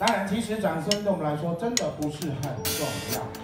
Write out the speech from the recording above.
当然，其实掌声对我们来说真的不是很重要。